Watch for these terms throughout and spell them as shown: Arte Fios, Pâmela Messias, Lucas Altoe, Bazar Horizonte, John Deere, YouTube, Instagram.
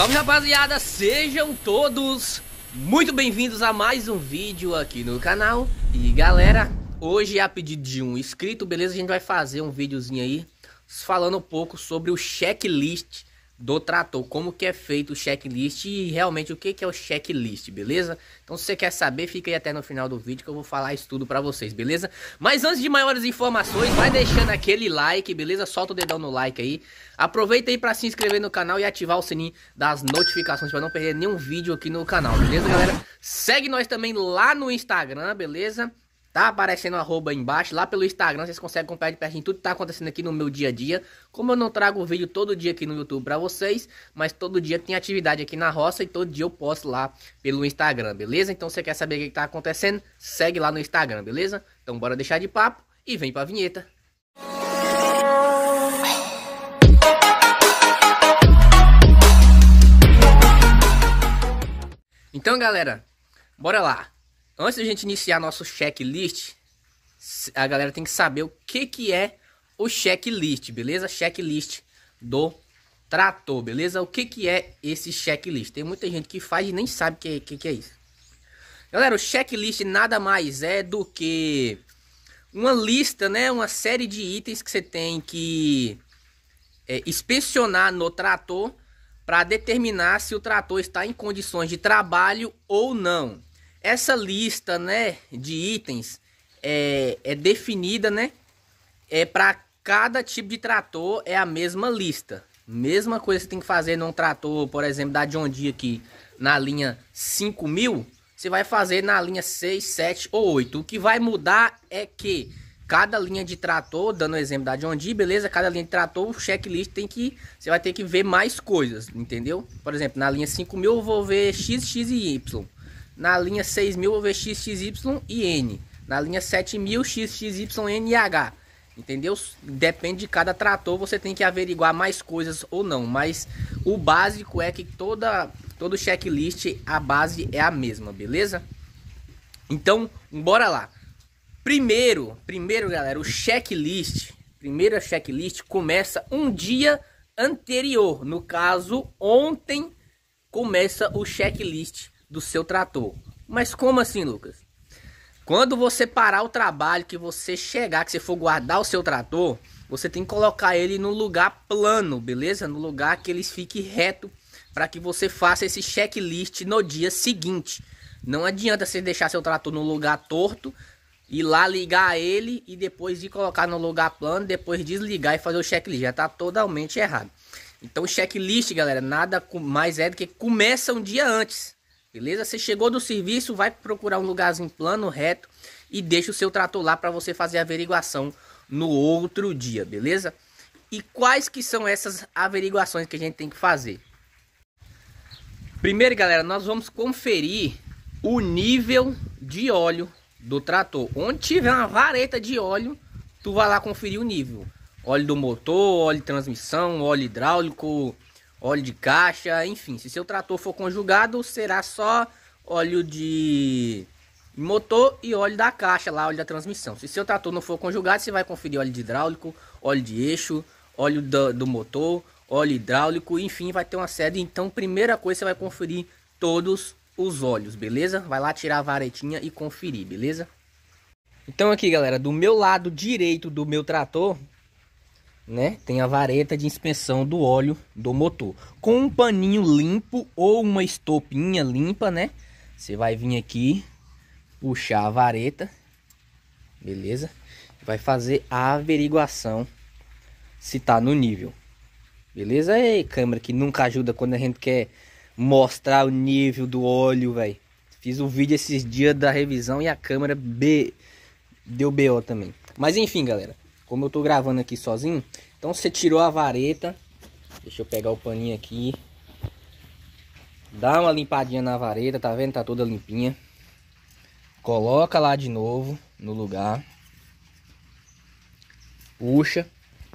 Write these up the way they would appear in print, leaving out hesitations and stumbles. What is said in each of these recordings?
Salve, rapaziada, sejam todos muito bem-vindos a mais um vídeo aqui no canal. E galera, hoje a pedido de um inscrito, beleza? A gente vai fazer um videozinho aí falando um pouco sobre o checklist do trator, como que é feito o checklist e realmente o que que é o checklist, beleza? Então se você quer saber, fica aí até no final do vídeo que eu vou falar isso tudo pra vocês, beleza? Mas antes de maiores informações, vai deixando aquele like, beleza? Solta o dedão no like aí. Aproveita aí pra se inscrever no canal e ativar o sininho das notificações pra não perder nenhum vídeo aqui no canal, beleza, galera? Segue nós também lá no Instagram, beleza? Tá aparecendo arroba aí embaixo, lá pelo Instagram vocês conseguem acompanhar de pertinho tudo que tá acontecendo aqui no meu dia a dia. Como eu não trago vídeo todo dia aqui no YouTube pra vocês, mas todo dia tem atividade aqui na roça e todo dia eu posto lá pelo Instagram, beleza? Então se você quer saber o que tá acontecendo, segue lá no Instagram, beleza? Então bora deixar de papo e vem pra vinheta. Então galera, bora lá. Antes da gente iniciar nosso checklist, a galera tem que saber o que que é o checklist, beleza? Checklist do trator, beleza? O que que é esse checklist? Tem muita gente que faz e nem sabe o que é isso. Galera, o checklist nada mais é do que uma lista, né? Uma série de itens que você tem que inspecionar no trator para determinar se o trator está em condições de trabalho ou não. Essa lista, né, de itens é definida, né, para cada tipo de trator é a mesma lista. Mesma coisa que você tem que fazer num trator, por exemplo, da John Deere aqui na linha 5000, você vai fazer na linha 6, 7 ou 8. O que vai mudar é que cada linha de trator, dando o exemplo da John Deere, beleza? Cada linha de trator, o checklist você vai ter que ver mais coisas, entendeu? Por exemplo, na linha 5000 eu vou ver X, X e Y. Na linha 6.000 eu vou ver X, X, Y e N. Na linha 7.000, X, X, Y, N e H. Entendeu? Depende de cada trator, você tem que averiguar mais coisas ou não. Mas o básico é que todo checklist, a base é a mesma, beleza? Então, bora lá. Primeiro galera, o checklist começa um dia anterior. No caso, ontem começa o checklist do seu trator. Mas como assim, Lucas? Quando você parar o trabalho, que você chegar, que você for guardar o seu trator, você tem que colocar ele no lugar plano, beleza? No lugar que ele fique reto, para que você faça esse checklist no dia seguinte. Não adianta você deixar seu trator no lugar torto, ir lá ligar ele e depois ir colocar no lugar plano, depois desligar e fazer o checklist. Já tá totalmente errado. Então checklist, galera, nada mais é do que começa um dia antes. Beleza? Você chegou do serviço, vai procurar um lugarzinho plano, reto, e deixa o seu trator lá para você fazer a averiguação no outro dia, beleza? E quais que são essas averiguações que a gente tem que fazer? Primeiro, galera, nós vamos conferir o nível de óleo do trator. Onde tiver uma vareta de óleo, tu vai lá conferir o nível. Óleo do motor, óleo de transmissão, óleo hidráulico, óleo de caixa, enfim, se seu trator for conjugado, será só óleo de motor e óleo da caixa, lá óleo da transmissão. Se seu trator não for conjugado, você vai conferir óleo de hidráulico, óleo de eixo, óleo do motor, óleo hidráulico, enfim, vai ter uma série. Então, primeira coisa, você vai conferir todos os óleos, beleza? Vai lá tirar a varetinha e conferir, beleza? Então aqui, galera, do meu lado direito do meu trator, né, tem a vareta de inspeção do óleo do motor. Com um paninho limpo ou uma estopinha limpa, né, você vai vir aqui, puxar a vareta, beleza? Vai fazer a averiguação se tá no nível, beleza? Ei, câmera que nunca ajuda quando a gente quer mostrar o nível do óleo, velho. Fiz um vídeo esses dias da revisão e a câmera deu BO também. Mas enfim, galera, como eu tô gravando aqui sozinho, então você tirou a vareta, deixa eu pegar o paninho aqui, dá uma limpadinha na vareta, tá vendo? Tá toda limpinha. Coloca lá de novo no lugar, puxa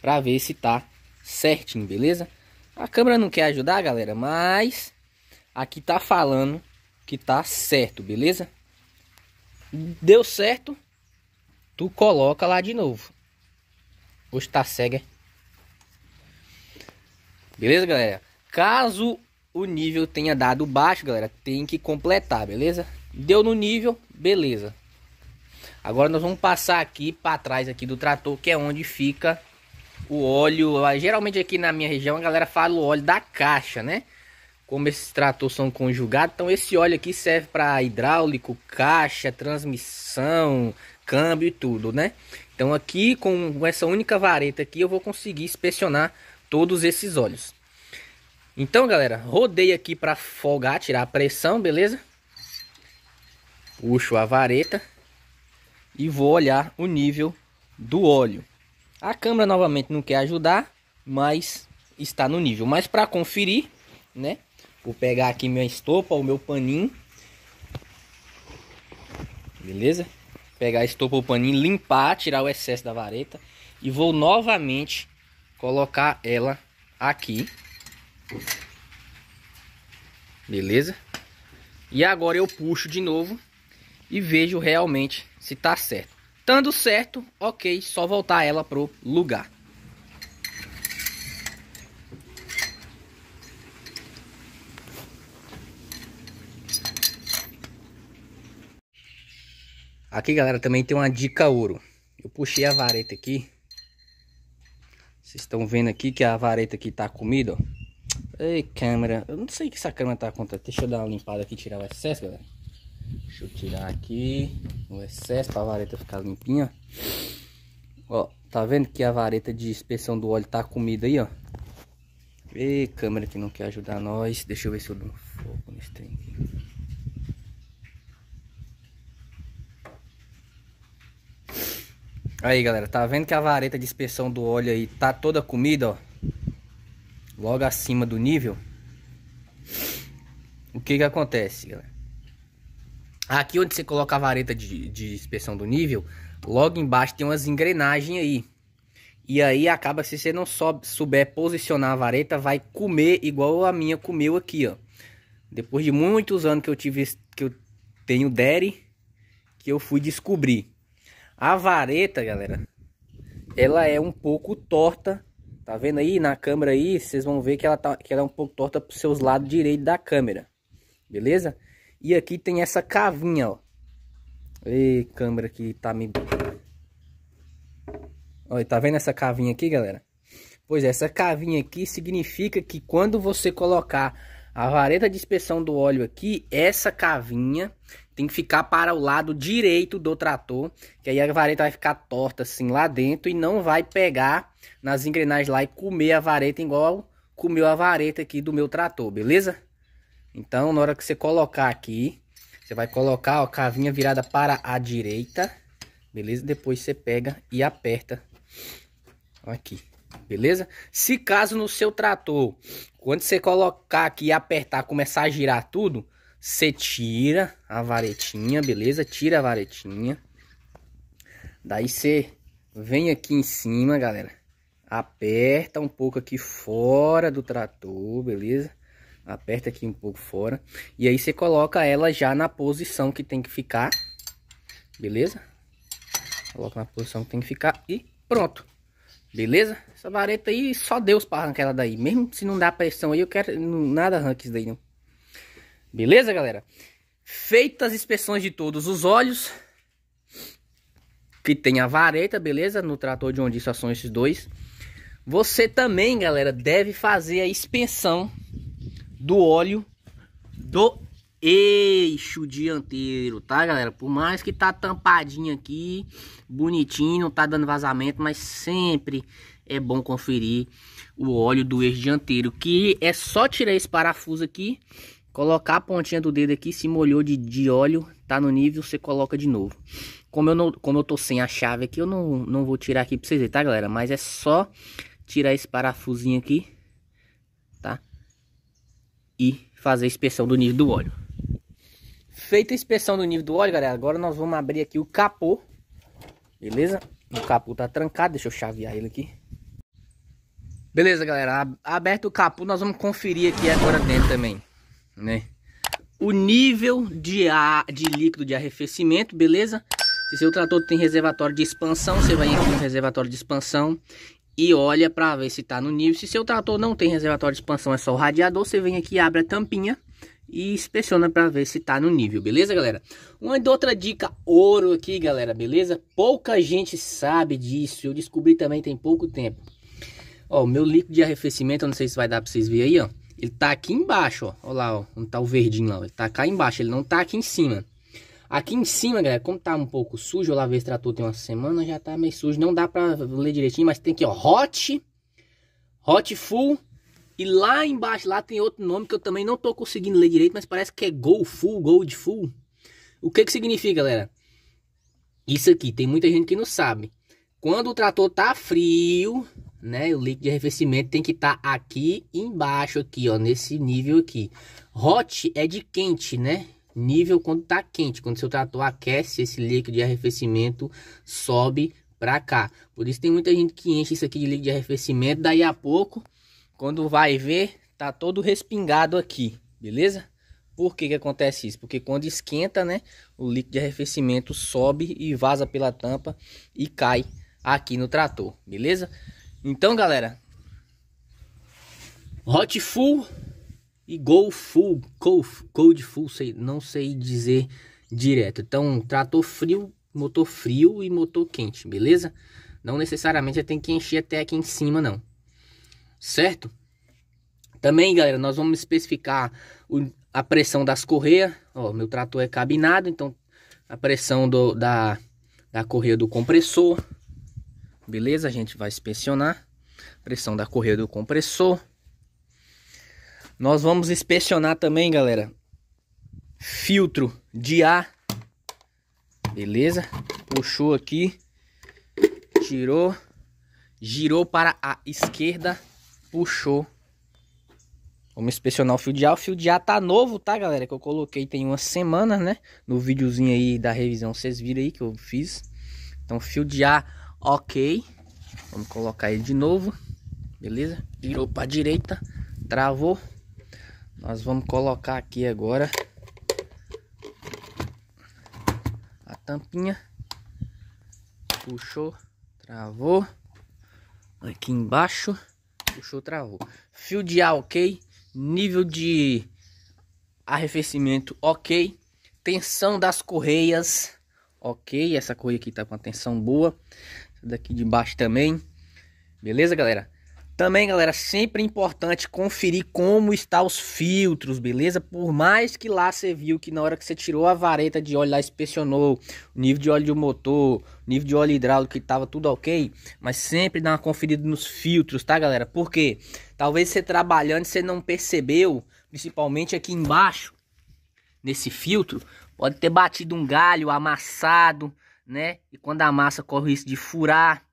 pra ver se tá certinho, beleza? A câmera não quer ajudar, galera, mas aqui tá falando que tá certo, beleza? Deu certo, tu coloca lá de novo. Hoje tá cega. Beleza, galera? Caso o nível tenha dado baixo, galera, tem que completar, beleza? Deu no nível, beleza. Agora nós vamos passar aqui para trás aqui do trator, que é onde fica o óleo. Geralmente aqui na minha região a galera fala o óleo da caixa, né? Como esses tratores são conjugados, então esse óleo aqui serve para hidráulico, caixa, transmissão, câmbio e tudo, né? Então aqui com essa única vareta aqui eu vou conseguir inspecionar todos esses óleos. Então, galera, rodei aqui para folgar, tirar a pressão, beleza? Puxo a vareta e vou olhar o nível do óleo. A câmera novamente não quer ajudar, mas está no nível. Mas para conferir, né? Vou pegar aqui minha estopa, o meu paninho. Beleza? Pegar a estopa, o paninho, limpar, tirar o excesso da vareta. E vou novamente colocar ela aqui. Beleza? E agora eu puxo de novo e vejo realmente se tá certo. Estando certo, ok, só voltar ela pro lugar. Aqui, galera, também tem uma dica ouro. Eu puxei a vareta aqui. Vocês estão vendo aqui que a vareta aqui tá comida, ó. Ei, câmera. Eu não sei o que essa câmera tá acontecendo. Deixa eu dar uma limpada aqui e tirar o excesso, galera. Deixa eu tirar aqui o excesso para a vareta ficar limpinha. Ó, tá vendo que a vareta de inspeção do óleo tá comida aí, ó. E câmera que não quer ajudar nós. Deixa eu ver se eu dou um foco nesse trem. Aí, galera, tá vendo que a vareta de inspeção do óleo aí tá toda comida, ó. Logo acima do nível. O que que acontece, galera? Aqui onde você coloca a vareta de inspeção do nível, logo embaixo tem umas engrenagens aí. E aí acaba, se você não souber posicionar a vareta, vai comer igual a minha comeu aqui, ó. Depois de muitos anos que eu tive, que eu tenho Deere, que eu fui descobrir. A vareta, galera, ela é um pouco torta. Tá vendo aí na câmera aí? Vocês vão ver que ela é um pouco torta para os seus lados direitos da câmera. Beleza? E aqui tem essa cavinha, ó. Ei, câmera que tá me... Olha, tá vendo essa cavinha aqui, galera? Pois é, essa cavinha aqui significa que quando você colocar a vareta de inspeção do óleo aqui, essa cavinha tem que ficar para o lado direito do trator, que aí a vareta vai ficar torta assim lá dentro e não vai pegar nas engrenagens lá e comer a vareta igual comeu a vareta aqui do meu trator, beleza? Então, na hora que você colocar aqui, você vai colocar, ó, a cavinha virada para a direita, beleza? Depois você pega e aperta aqui, beleza? Se caso no seu trator, quando você colocar aqui e apertar, começar a girar tudo, você tira a varetinha, beleza? Tira a varetinha. Daí você vem aqui em cima, galera. Aperta um pouco aqui fora do trator, beleza? Aperta aqui um pouco fora. E aí você coloca ela já na posição que tem que ficar. Beleza? Coloca na posição que tem que ficar e pronto. Beleza? Essa vareta aí, só Deus para arrancar ela daí. Mesmo se não dá pressão aí, eu quero... Nada arranca isso daí, não. Beleza, galera? Feitas as inspeções de todos os óleos que tem a vareta, beleza? No trator de onde só são esses dois. Você também, galera, deve fazer a inspeção do óleo do eixo dianteiro, tá, galera? Por mais que tá tampadinho aqui, bonitinho, não tá dando vazamento, mas sempre é bom conferir o óleo do eixo dianteiro, que é só tirar esse parafuso aqui, colocar a pontinha do dedo aqui, se molhou de óleo, tá no nível, você coloca de novo. Como eu tô sem a chave aqui, eu não vou tirar aqui pra vocês verem, tá, galera? Mas é só tirar esse parafusinho aqui, tá? E fazer a inspeção do nível do óleo. Feita a inspeção do nível do óleo, galera, agora nós vamos abrir aqui o capô. Beleza? O capô tá trancado, deixa eu chavear ele aqui. Beleza, galera, aberto o capô, nós vamos conferir aqui agora dentro também, né? O nível de líquido de arrefecimento, beleza? Se seu trator tem reservatório de expansão, você vai aqui no reservatório de expansão e olha para ver se está no nível. Se seu trator não tem reservatório de expansão, é só o radiador, você vem aqui, abre a tampinha e inspeciona para ver se está no nível, beleza, galera? Uma outra dica ouro aqui, galera, beleza? Pouca gente sabe disso, eu descobri também tem pouco tempo. Ó, o meu líquido de arrefecimento, eu não sei se vai dar para vocês verem aí, ó. Ele tá aqui embaixo, ó. Ó lá, ó, onde tá o verdinho lá, ó. Ele tá cá embaixo, ele não tá aqui em cima. Aqui em cima, galera, como tá um pouco sujo, eu lavei esse trator tem uma semana, já tá meio sujo, não dá pra ler direitinho, mas tem aqui, ó, Hot Full, e lá embaixo, lá tem outro nome que eu também não tô conseguindo ler direito, mas parece que é Gold Full. O que que significa, galera? Isso aqui, tem muita gente que não sabe. Quando o trator tá frio, né, o líquido de arrefecimento tem que estar aqui embaixo, aqui, ó, nesse nível aqui. Hot é de quente, né? Nível quando tá quente, quando seu trator aquece, esse líquido de arrefecimento sobe para cá. Por isso tem muita gente que enche isso aqui de líquido de arrefecimento, daí a pouco, quando vai ver, tá todo respingado aqui, beleza? Por que que acontece isso? Porque quando esquenta, né, o líquido de arrefecimento sobe e vaza pela tampa e cai aqui no trator, beleza? Então, galera, Hot Full e Cold Full, não sei dizer direto. Então, trator frio, motor frio e motor quente, beleza? Não necessariamente tem que encher até aqui em cima, não. Certo? Também, galera, nós vamos especificar a pressão das correias. Ó, meu trator é cabinado, então a pressão da correia do compressor. Beleza, a gente vai inspecionar pressão da correia do compressor. Nós vamos inspecionar também, galera, filtro de ar. Beleza, puxou aqui, tirou, girou para a esquerda, puxou. Vamos inspecionar o fio de ar. O fio de ar tá novo, tá, galera? Que eu coloquei tem uma semana, né? No videozinho aí da revisão, vocês viram aí que eu fiz. Então, fio de ar. Ok, vamos colocar ele de novo, beleza? Virou para a direita, travou. Nós vamos colocar aqui agora a tampinha, puxou, travou. Aqui embaixo, puxou, travou. Fio de ar ok, nível de arrefecimento ok, tensão das correias ok. Essa correia aqui tá com a tensão boa. Daqui de baixo também, beleza, galera? Também, galera, sempre importante conferir como está os filtros, beleza? Por mais que lá você viu que na hora que você tirou a vareta de óleo lá, inspecionou o nível de óleo do motor, nível de óleo hidráulico, que tava tudo ok, mas sempre dá uma conferida nos filtros, tá, galera? Porque talvez você trabalhando você não percebeu, principalmente aqui embaixo nesse filtro, pode ter batido um galho, amassado, né? E quando amassa, corre o risco de furar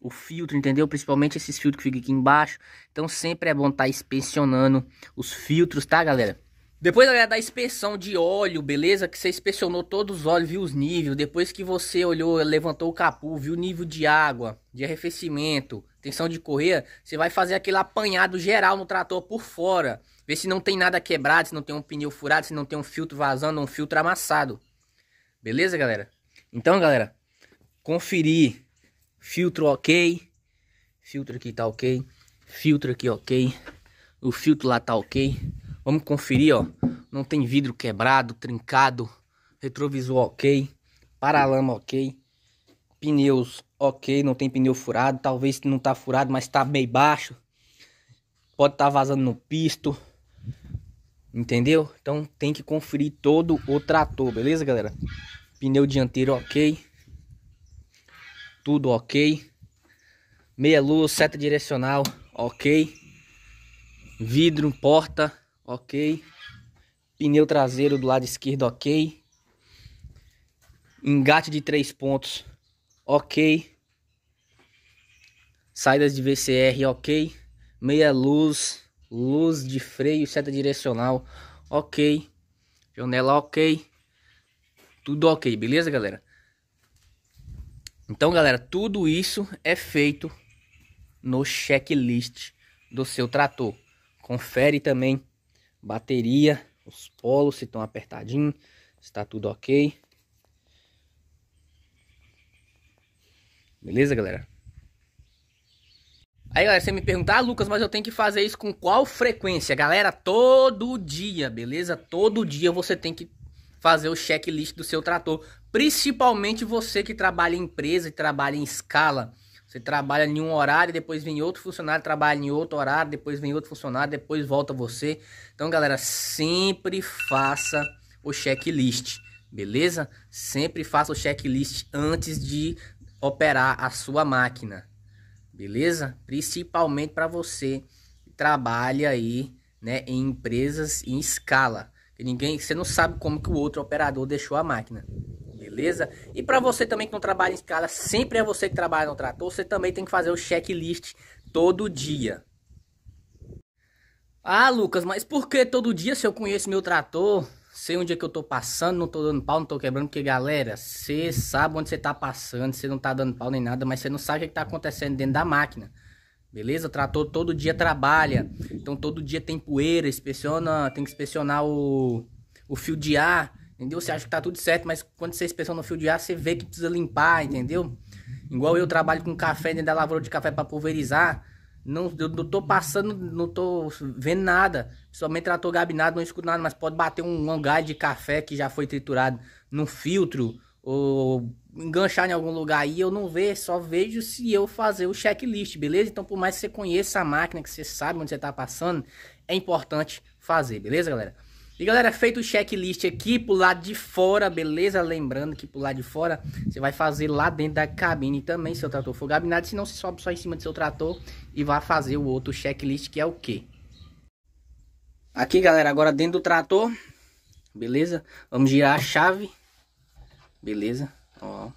o filtro, entendeu? Principalmente esses filtros que ficam aqui embaixo. Então sempre é bom estar inspecionando os filtros, tá, galera? Depois, galera, da inspeção de óleo, beleza? Que você inspecionou todos os óleos, viu os níveis. Depois que você olhou, levantou o capô, viu o nível de água, de arrefecimento, tensão de correia, você vai fazer aquele apanhado geral no trator por fora. Ver se não tem nada quebrado, se não tem um pneu furado, se não tem um filtro vazando, um filtro amassado. Beleza, galera? Então, galera, conferir filtro ok, filtro aqui tá ok, filtro aqui ok, o filtro lá tá ok. Vamos conferir, ó, não tem vidro quebrado, trincado, retrovisor ok, paralama ok, pneus ok, não tem pneu furado, talvez não tá furado, mas tá meio baixo, pode tá vazando no pisto, entendeu? Então tem que conferir todo o trator, beleza, galera? Pneu dianteiro ok, tudo ok, meia luz, seta direcional ok, vidro, porta ok, pneu traseiro do lado esquerdo ok, engate de 3 pontos ok, saídas de VCR ok, meia luz, luz de freio, seta direcional ok, janela ok. Tudo ok, beleza, galera? Então, galera, tudo isso é feito no checklist do seu trator. Confere também bateria, os polos, se estão apertadinhos, se está tudo ok. Beleza, galera? Aí, galera, você me perguntar, ah, Lucas, mas eu tenho que fazer isso com qual frequência? Galera, todo dia, beleza? Todo dia você tem que fazer o checklist do seu trator. Principalmente você que trabalha em empresa e trabalha em escala. Você trabalha em um horário, depois vem outro funcionário, trabalha em outro horário, depois vem outro funcionário, depois volta você. Então, galera, sempre faça o checklist, beleza? Sempre faça o checklist antes de operar a sua máquina. Beleza? Principalmente para você que trabalha aí, né, em empresas em escala. Que ninguém, você não sabe como que o outro operador deixou a máquina. Beleza? E para você também que não trabalha em escala, sempre é você que trabalha no trator, você também tem que fazer o checklist todo dia. Ah, Lucas, mas por que todo dia se eu conheço meu trator? Sei onde é que eu tô passando, não tô dando pau, não tô quebrando, porque, galera, você sabe onde você tá passando, você não tá dando pau nem nada, mas você não sabe o que tá acontecendo dentro da máquina, beleza? O trator todo dia trabalha, então todo dia tem poeira, inspeciona, tem que inspecionar o fio de ar, entendeu? Você acha que tá tudo certo, mas quando você inspeciona o fio de ar, você vê que precisa limpar, entendeu? Igual eu trabalho com café dentro da lavoura de café para pulverizar, eu não tô passando, não tô vendo nada. Somente trator gabinado, não escuto nada. Mas pode bater um galho de café que já foi triturado num filtro ou enganchar em algum lugar aí. Eu não vejo, só vejo se eu fazer o checklist, beleza? Então, por mais que você conheça a máquina, que você sabe onde você tá passando, é importante fazer, beleza, galera? E, galera, feito o checklist aqui pro lado de fora, beleza? Lembrando que pro lado de fora você vai fazer lá dentro da cabine também, se o trator for gabinado. Se não, se sobe só em cima do seu trator e vai fazer o outro checklist, que é o quê? Aqui, galera, agora dentro do trator, beleza? Vamos girar a chave, beleza? Ó,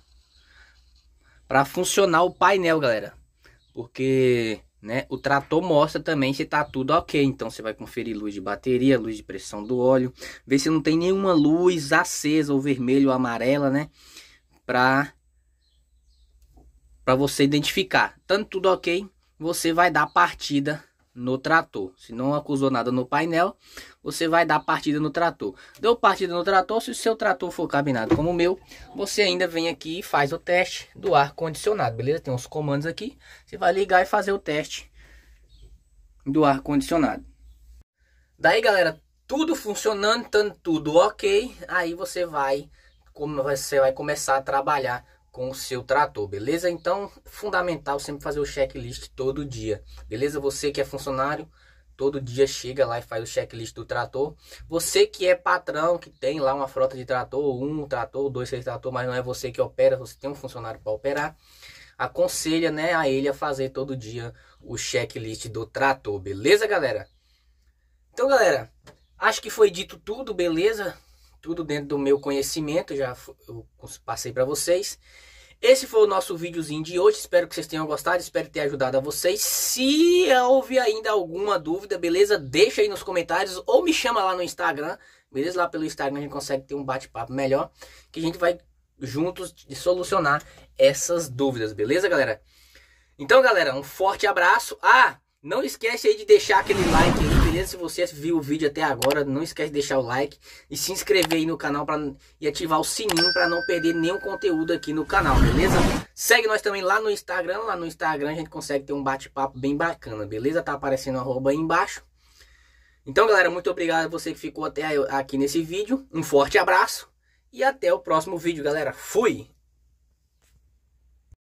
pra funcionar o painel, galera, porque... né? O trator mostra também se tá tudo ok. Então você vai conferir luz de bateria, luz de pressão do óleo, ver se não tem nenhuma luz acesa ou vermelha ou amarela, né? Pra você identificar. Tanto tudo ok, você vai dar partida no trator. Se não acusou nada no painel, você vai dar partida no trator. Deu partida no trator, se o seu trator for cabinado como o meu, você ainda vem aqui e faz o teste do ar condicionado, beleza? Tem uns comandos aqui, você vai ligar e fazer o teste do ar condicionado. Daí, galera, tudo funcionando, tanto tudo ok, aí você vai começar a trabalhar com o seu trator, beleza? Então, fundamental sempre fazer o checklist todo dia, beleza? Você que é funcionário, todo dia chega lá e faz o checklist do trator. Você que é patrão, que tem lá uma frota de trator, um trator, dois, três trator, mas não é você que opera, você tem um funcionário para operar, aconselha, né, a ele a fazer todo dia o checklist do trator, beleza, galera? Então, galera, acho que foi dito tudo, beleza? Tudo dentro do meu conhecimento, já eu passei para vocês. Esse foi o nosso videozinho de hoje, espero que vocês tenham gostado, espero ter ajudado a vocês. Se houve ainda alguma dúvida, beleza? Deixa aí nos comentários ou me chama lá no Instagram, beleza? Lá pelo Instagram a gente consegue ter um bate-papo melhor, que a gente vai juntos solucionar essas dúvidas, beleza, galera? Então, galera, um forte abraço. Ah, não esquece aí de deixar aquele like aí. Se você viu o vídeo até agora, não esquece de deixar o like e se inscrever aí no canal e ativar o sininho para não perder nenhum conteúdo aqui no canal, beleza? Segue nós também lá no Instagram, a gente consegue ter um bate-papo bem bacana, beleza? Tá aparecendo @ aí embaixo. Então, galera, muito obrigado a você que ficou até aqui nesse vídeo, um forte abraço e até o próximo vídeo, galera. Fui!